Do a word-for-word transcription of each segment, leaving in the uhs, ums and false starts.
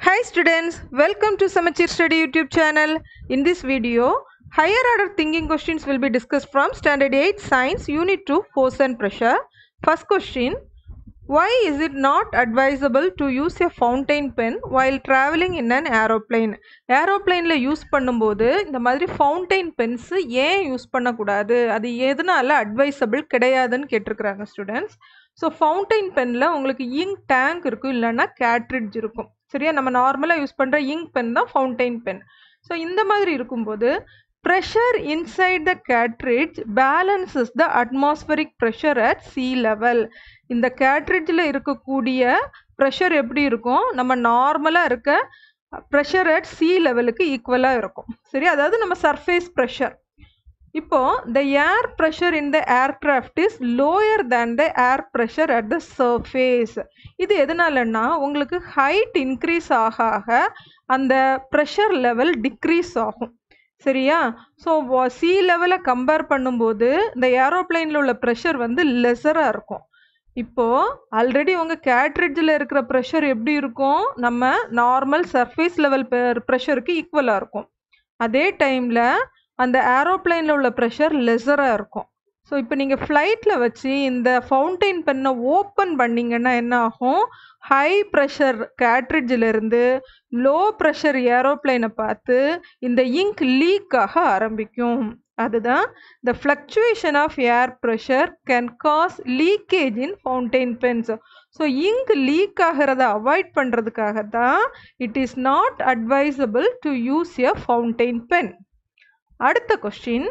Hi students, welcome to Samacheer Study YouTube channel. In this video, higher order thinking questions will be discussed from Standard eight Science Unit two Force and Pressure. First question, why is it not advisable to use a fountain pen while traveling in an aeroplane? Aeroplane la use பண்ணும்போது இந்த மாதிரி fountain pens ஏன் use பண்ணக்கூடாது? அது எதனால advisable கிடையாதுன்னு கேட்டிருக்காங்க students. So fountain pen la ungalku ink tank irukku illana cartridge irukum seriya nama normally use pandra ink pen da fountain pen so indha madiri irukumbodhu pressure inside the cartridge balances the atmospheric pressure at sea level indha cartridge la irukkodiya pressure eppadi irukum nama normally irukka pressure at sea level ku equal ah irukum seriya adhaadu nama surface pressure. Now, the air pressure in the aircraft is lower than the air pressure at the surface. இது எதனாலன்னா உங்களுக்கு height increase ஆக அந்த pressure level decrease ஆகும் சரியா? So sea level compare பண்ணும்போது இந்த ஏரோப்ளைனில் உள்ள ப்ரெஷர் வந்து லெஸராக இருக்கும். இப்போ ஆல்ரெடி உங்கள் கேட்ரிட்ஜில் இருக்கிற ப்ரெஷர் எப்படி இருக்கும்? நம்ம நார்மல் சர்ஃபேஸ் லெவல் ப்ரெஷருக்கு ஈக்குவலாக இருக்கும். அதே டைமில் அந்த ஏரோப்ளைனில் உள்ள ப்ரெஷர் லெஸராக இருக்கும். ஸோ இப்போ நீங்கள் ஃப்ளைட்டில் வச்சு இந்த ஃபவுண்டைன் பென்னை ஓப்பன் பண்ணிங்கன்னா என்ன ஆகும்? ஹை ப்ரெஷர் கேட்ரிட்ஜிலிருந்து லோ ப்ரெஷர் ஏரோப்ளைனை பார்த்து இந்த இங்க் லீக் ஆக ஆரம்பிக்கும். அதுதான் the fluctuation of air pressure can cause leakage in fountain pens. So ink leak ஆகிறத அவாய்ட் பண்ணுறதுக்காக தான் it is not advisable to use a fountain pen. அடுத்த question,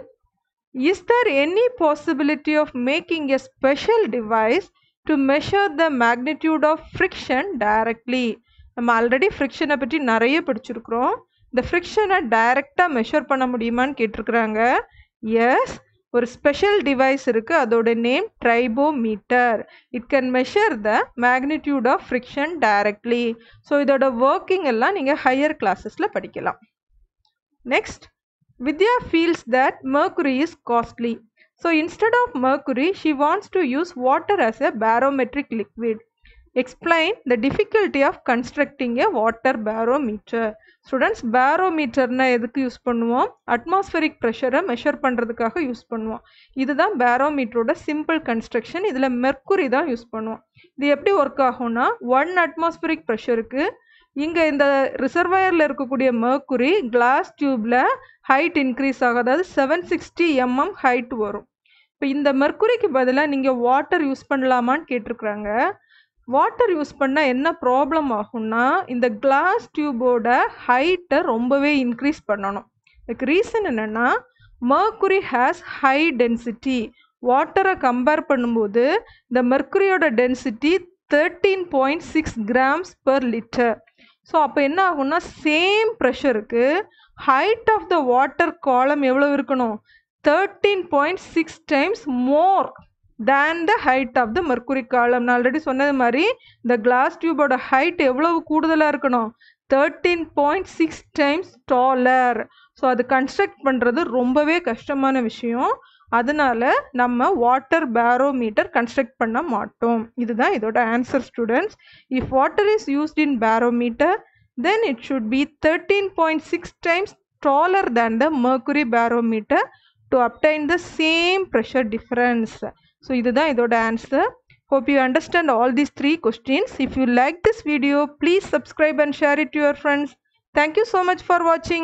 is there any possibility of making a special device to measure the magnitude of friction directly? நம்ம already ஃப்ரிக்ஷனை பற்றி நிறைய படிச்சிருக்கிறோம். இந்த ஃப்ரிக்ஷனை டைரெக்டாக மெஷர் பண்ண முடியுமான்னு கேட்டிருக்கிறாங்க. எஸ், ஒரு ஸ்பெஷல் டிவைஸ் இருக்குது, அதோட name tribometer. It can measure the magnitude of friction directly. So இதோட ஒர்க்கிங் எல்லாம் நீங்கள் ஹையர் கிளாஸஸில் படிக்கலாம். Next, Vidya feels that mercury is costly. So instead of mercury, she wants to use water as a barometric liquid. Explain the difficulty of constructing a water barometer. Students, barometer na edukku use pannuvom? Atmospheric pressure measure pandradhukaga use pannuvom. Idhu dhaan barometer oda simple construction. Idhula mercury dhaan use pannuvom. Idhu eppadi work agumna one atmospheric pressure ku இங்கே இந்த ரிசர்வாயரில் இருக்கக்கூடிய mercury glass டியூப்பில் height increase ஆக, அதாவது seven sixty MM height வரும். இப்போ இந்த மெர்க்குரிக்கு பதிலாக நீங்கள் வாட்டர் யூஸ் பண்ணலாமான்னு கேட்டிருக்கிறாங்க. வாட்டர் யூஸ் பண்ணால் என்ன ப்ராப்ளம் ஆகும்னா இந்த கிளாஸ் டியூபோட ஹைட்டை ரொம்பவே இன்க்ரீஸ் பண்ணணும். இதுக்கு ரீசன் என்னென்னா மெர்க்குரி ஹேஸ் ஹை டென்சிட்டி. வாட்டரை கம்பேர் பண்ணும்போது இந்த மெர்க்குரியோட density thirteen point six grams per litre. So அப்போ என்ன ஆகும்னா சேம் ப்ரெஷருக்கு height of the water column எவ்வளோ இருக்கணும்? Thirteen point six times more than the height of the mercury column. நான் ஆல்ரெடி சொன்னது மாதிரி இந்த கிளாஸ் டியூபோட ஹைட் எவ்வளவு கூடுதலாக இருக்கணும்? Thirteen point six times taller. So அது கன்ஸ்ட்ரக்ட் பண்ணுறது ரொம்பவே கஷ்டமான விஷயம். அதனால் நம்ம வாட்டர் பேரோமீட்டர் கன்ஸ்ட்ரக்ட் பண்ண மாட்டோம். இதுதான் இதோட answer students. If water is used in barometer then it should be thirteen point six times taller than the mercury barometer to obtain the same pressure difference. So இதுதான் இதோட answer. Hope you understand all these three questions. If you like this video, please subscribe and share it to your friends. Thank you so much for watching.